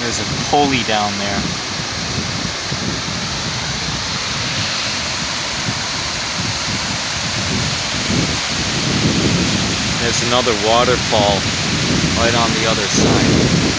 There's a pulley down there. There's another waterfall right on the other side.